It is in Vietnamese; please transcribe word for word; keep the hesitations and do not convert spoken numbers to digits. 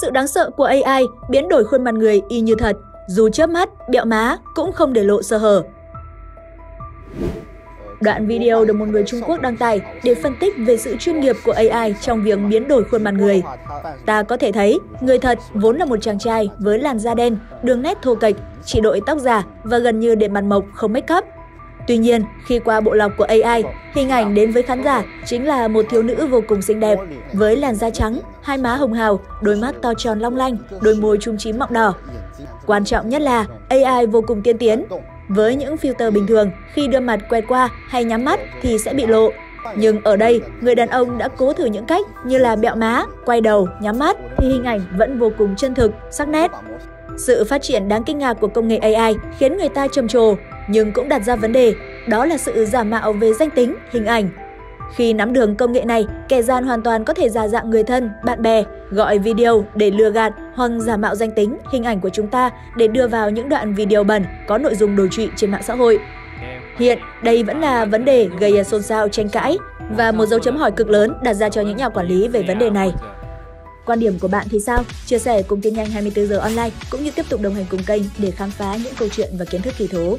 Sự đáng sợ của A I biến đổi khuôn mặt người y như thật, dù chớp mắt, bẹo má cũng không để lộ sơ hở. Đoạn video được một người Trung Quốc đăng tải để phân tích về sự chuyên nghiệp của A I trong việc biến đổi khuôn mặt người. Ta có thể thấy, người thật vốn là một chàng trai với làn da đen, đường nét thô kệch, chỉ đội tóc giả và gần như để mặt mộc không make up. Tuy nhiên, khi qua bộ lọc của A I, hình ảnh đến với khán giả chính là một thiếu nữ vô cùng xinh đẹp, với làn da trắng, hai má hồng hào, đôi mắt to tròn long lanh, đôi môi chung chím mọng đỏ. Quan trọng nhất là A I vô cùng tiên tiến. Với những filter bình thường, khi đưa mặt quẹt qua hay nhắm mắt thì sẽ bị lộ. Nhưng ở đây, người đàn ông đã cố thử những cách như là bẹo má, quay đầu, nhắm mắt thì hình ảnh vẫn vô cùng chân thực, sắc nét. Sự phát triển đáng kinh ngạc của công nghệ A I khiến người ta trầm trồ, nhưng cũng đặt ra vấn đề, đó là sự giả mạo về danh tính, hình ảnh. Khi nắm đường công nghệ này, kẻ gian hoàn toàn có thể giả dạng người thân, bạn bè, gọi video để lừa gạt hoặc giả mạo danh tính, hình ảnh của chúng ta để đưa vào những đoạn video bẩn có nội dung đồi trụy trên mạng xã hội. Hiện, đây vẫn là vấn đề gây xôn xao tranh cãi và một dấu chấm hỏi cực lớn đặt ra cho những nhà quản lý về vấn đề này. Quan điểm của bạn thì sao? Chia sẻ cùng tin nhanh hai mươi tư giờ online cũng như tiếp tục đồng hành cùng kênh để khám phá những câu chuyện và kiến thức kỳ thú.